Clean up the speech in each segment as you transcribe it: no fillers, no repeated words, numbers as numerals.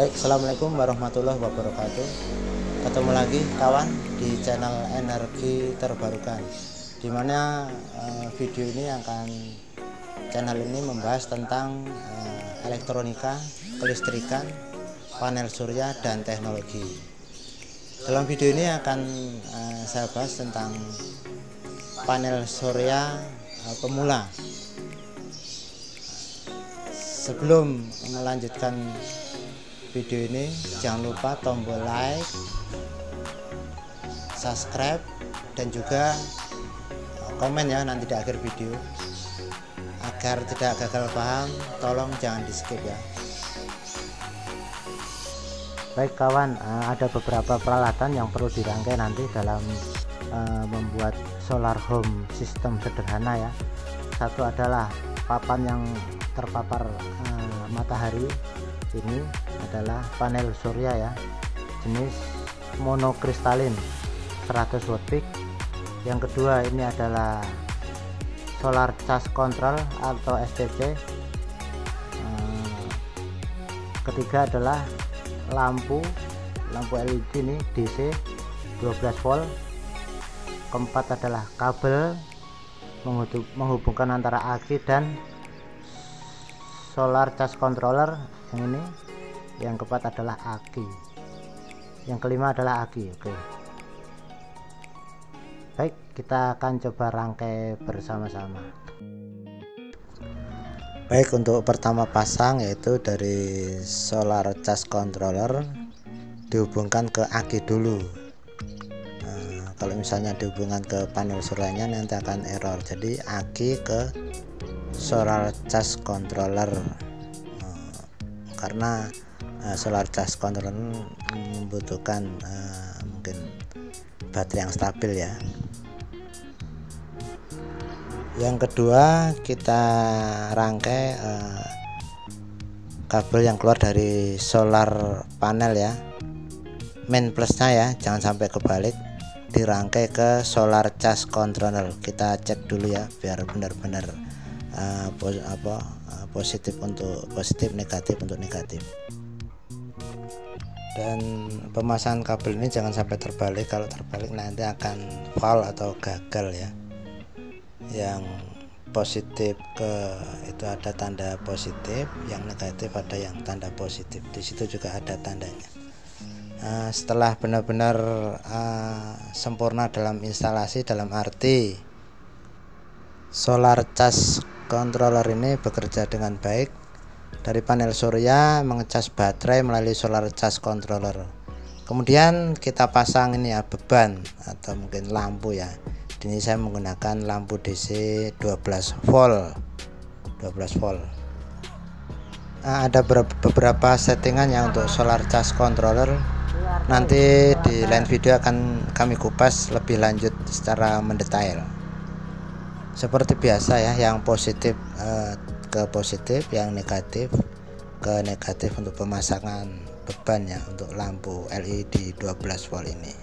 Baik, assalamualaikum warahmatullahi wabarakatuh. Ketemu lagi kawan di channel energi terbarukan, dimana video ini akan membahas tentang elektronika, kelistrikan, panel surya, dan teknologi. Dalam video ini akan saya bahas tentang panel surya pemula. Sebelum melanjutkan video ini, jangan lupa tombol like, subscribe, dan juga komen ya nanti di akhir video. Agar tidak gagal paham, tolong jangan di skip ya. Baik kawan, ada beberapa peralatan yang perlu dirangkai nanti dalam membuat solar home system sederhana ya. Satu adalah papan yang terpapar matahari. Ini adalah panel surya ya, jenis monokristalin 100 watt peak. Yang kedua ini adalah solar charge control atau SCC. Ketiga adalah lampu LED ini DC 12 volt. Keempat adalah kabel menghubungkan antara aki dan solar charge controller yang ini. Yang keempat adalah aki, yang kelima adalah aki. Oke, baik, kita akan coba rangkai bersama-sama. Baik, untuk pertama pasang yaitu dari solar charge controller dihubungkan ke aki dulu. Kalau misalnya dihubungkan ke panel suryanya nanti akan error, jadi aki ke solar charge controller, karena solar charge controller membutuhkan mungkin baterai yang stabil ya. Yang kedua kita rangkai kabel yang keluar dari solar panel ya, main plusnya ya, jangan sampai kebalik, dirangkai ke solar charge controller. Kita cek dulu ya biar benar-benar positif untuk positif, negatif untuk negatif. Dan pemasangan kabel ini jangan sampai terbalik, kalau terbalik nanti akan fail atau gagal ya. Yang positif ke itu ada tanda positif, yang negatif ada yang tanda positif, di situ juga ada tandanya. Setelah benar-benar sempurna dalam instalasi, dalam arti solar charge controller ini bekerja dengan baik, dari panel surya mengecas baterai melalui solar charge controller. Kemudian kita pasang ini ya, beban atau mungkin lampu ya. Ini saya menggunakan lampu DC 12 volt. Nah, ada beberapa settingan ya untuk solar charge controller, nanti di lain video akan kami kupas lebih lanjut secara mendetail. Seperti biasa ya, yang positif ke positif, yang negatif ke negatif untuk pemasangan beban ya untuk lampu LED 12 volt ini.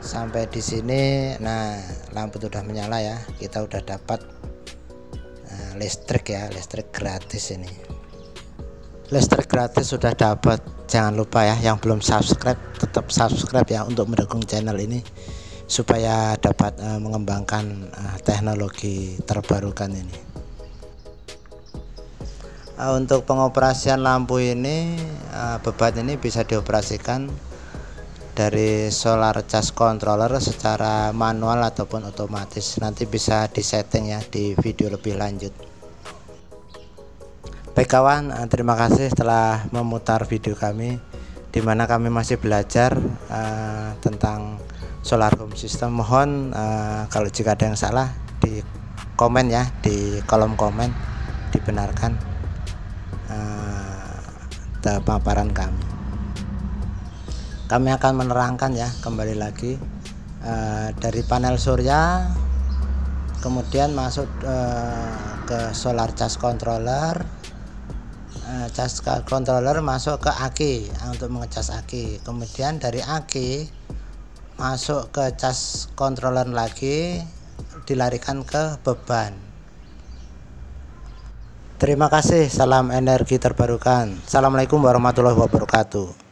Sampai di sini, nah lampu sudah menyala ya, kita sudah dapat listrik ya, listrik gratis ini. Listrik gratis sudah dapat, jangan lupa ya yang belum subscribe tetap subscribe ya untuk mendukung channel ini, supaya dapat mengembangkan teknologi terbarukan ini. Untuk pengoperasian lampu ini, beban ini bisa dioperasikan dari solar charge controller secara manual ataupun otomatis, nanti bisa disetting ya di video lebih lanjut. Baik kawan, terima kasih telah memutar video kami, dimana kami masih belajar tentang solar home system. Mohon kalau jika ada yang salah di komen ya, di kolom komen dibenarkan paparan kami. Kami akan menerangkan ya kembali lagi dari panel surya, kemudian masuk ke solar charge controller, masuk ke aki untuk mengecas aki, kemudian dari aki masuk ke charge controller lagi, dilarikan ke beban. Terima kasih, salam energi terbarukan. Assalamualaikum warahmatullahi wabarakatuh.